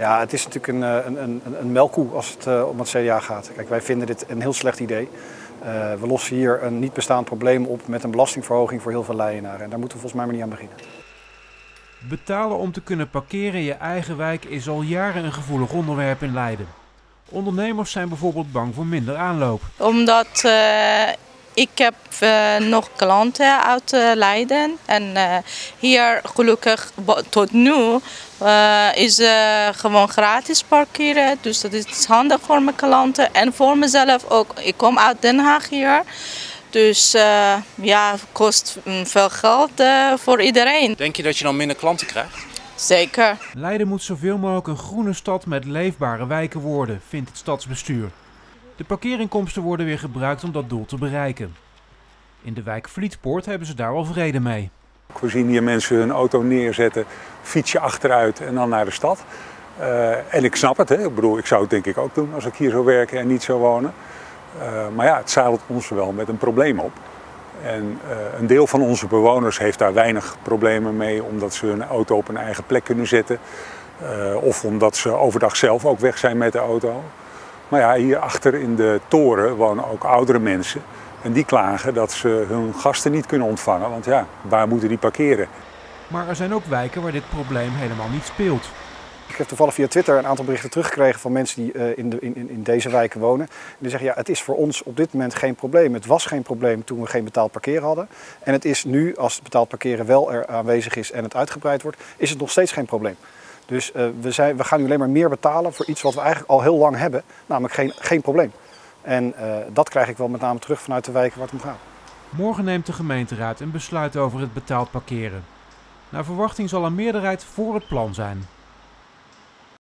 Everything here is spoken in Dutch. Ja, het is natuurlijk een melkkoe als het om het CDA gaat. Kijk, wij vinden dit een heel slecht idee. We lossen hier een niet bestaand probleem op met een belastingverhoging voor heel veel Leidenaren. En daar moeten we volgens mij maar niet aan beginnen. Betalen om te kunnen parkeren in je eigen wijk is al jaren een gevoelig onderwerp in Leiden. Ondernemers zijn bijvoorbeeld bang voor minder aanloop. Omdat ik heb nog klanten uit Leiden en hier gelukkig tot nu is gewoon gratis parkeren. Dus dat is handig voor mijn klanten en voor mezelf ook. Ik kom uit Den Haag hier. Dus ja, het kost veel geld voor iedereen. Denk je dat je dan minder klanten krijgt? Zeker. Leiden moet zoveel mogelijk een groene stad met leefbare wijken worden, vindt het stadsbestuur. De parkeerinkomsten worden weer gebruikt om dat doel te bereiken. In de wijk Vlietpoort hebben ze daar al vrede mee. We zien hier mensen hun auto neerzetten, fietsen achteruit en dan naar de stad. En ik snap het, hè. Ik bedoel, ik zou het denk ik ook doen als ik hier zou werken en niet zou wonen. Maar ja, het zadelt ons wel met een probleem op. En een deel van onze bewoners heeft daar weinig problemen mee, omdat ze hun auto op een eigen plek kunnen zetten. Of omdat ze overdag zelf ook weg zijn met de auto. Maar ja, hierachter in de toren wonen ook oudere mensen. En die klagen dat ze hun gasten niet kunnen ontvangen, want ja, waar moeten die parkeren? Maar er zijn ook wijken waar dit probleem helemaal niet speelt. Ik heb toevallig via Twitter een aantal berichten teruggekregen van mensen die in deze wijken wonen. En die zeggen, ja, het is voor ons op dit moment geen probleem. Het was geen probleem toen we geen betaald parkeren hadden. En het is nu, als het betaald parkeren wel er aanwezig is en het uitgebreid wordt, is het nog steeds geen probleem. Dus we gaan nu alleen maar meer betalen voor iets wat we eigenlijk al heel lang hebben. Namelijk geen probleem. En dat krijg ik wel met name terug vanuit de wijken waar het om gaat. Morgen neemt de gemeenteraad een besluit over het betaald parkeren. Naar verwachting zal een meerderheid voor het plan zijn.